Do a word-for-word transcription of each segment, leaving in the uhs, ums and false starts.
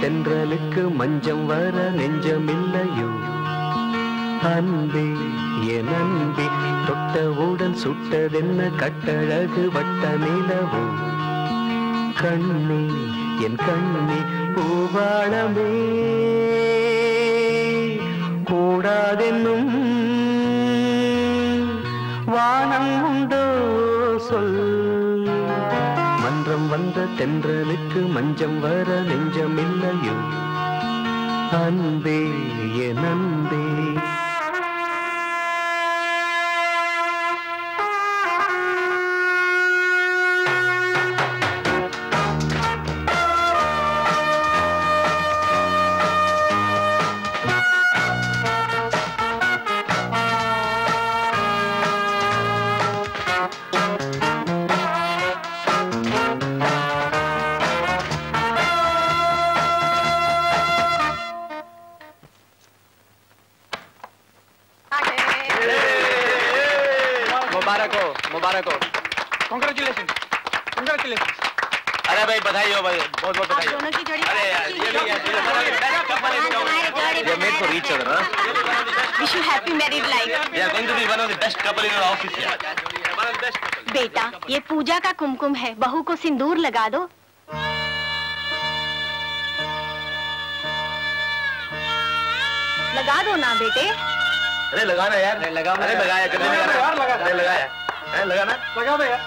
தென்றலுக்கு மஞ்சம் வர நெஞ்சமில்லையோ அன்பே என் அன்பே தொட்டவுடன் சுட்டதென்ன கட்டழகு வட்ட நிலவோ கண்ணே என் கண்ணே பூவாளமே கூடாதென்னும் வானம் உண்டோ சொல் மந்திரம் வந்த தென்றலுக்கு மஞ்சம் வர நெஞ்சமில்லையோ அன்பே என் அன்பே पूजा का कुमकुम है, बहू को सिंदूर लगा दो। लगा दो ना बेटे। अरे लगाना यार, अरे लगाना, अरे लगाया, अरे लगाया, अरे लगाना, लगा दो यार।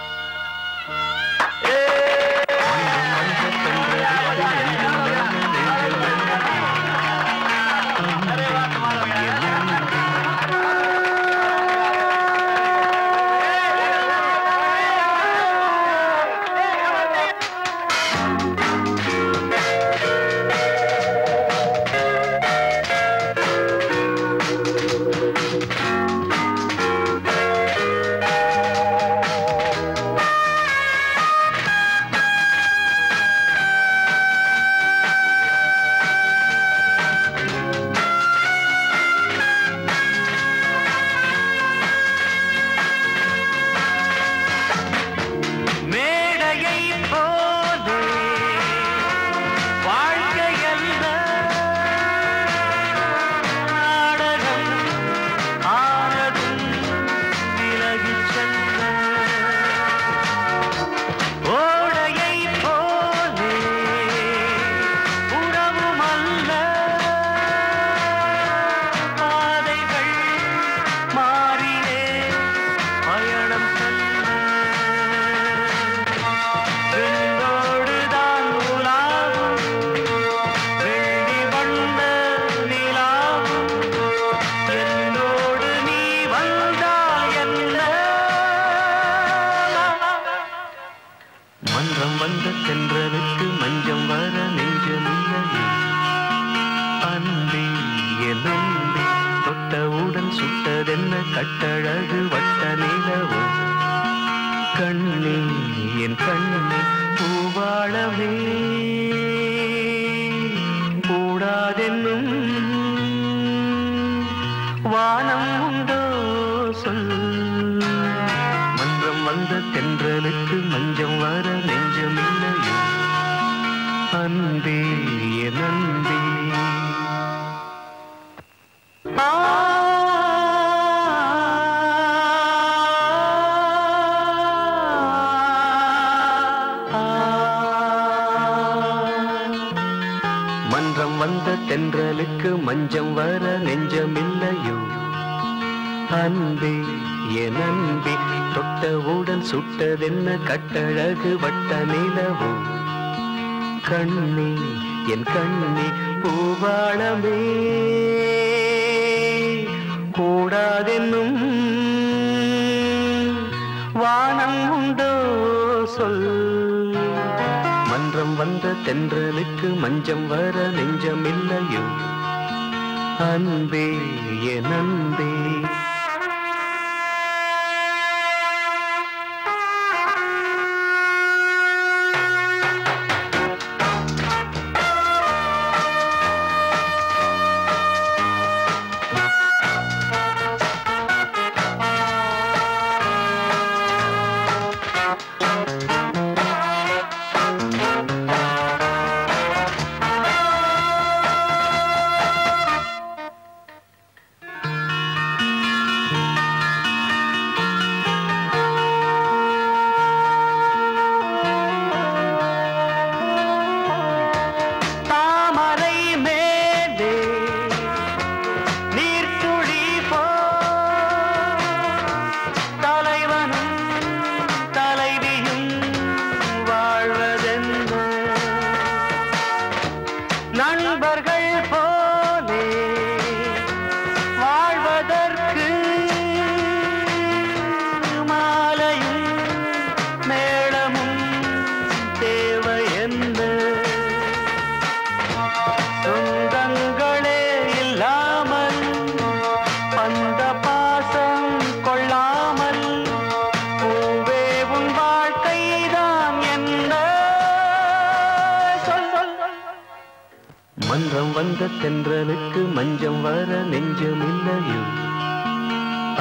தென்றலுக்கு மஞ்சம் வர நெஞ்சமில்லையோ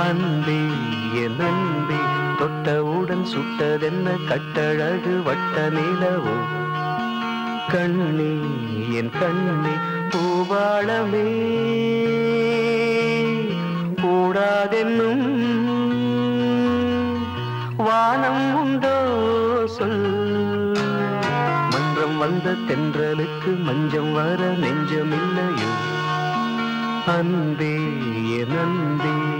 அன்பே என் அன்பே தொட்டவுடன் சுட்டதென்ன கட்டழகு வட்ட நிலவோ கண்ணே என் கண்ணே பூவாளமே போடாதென்னும் வானம் உண்டோ சொல் மந்திரம் வந்த தென்றலுக்கு மஞ்சம் வர நெஞ்சமில்லையோ அன்பே என் அன்பே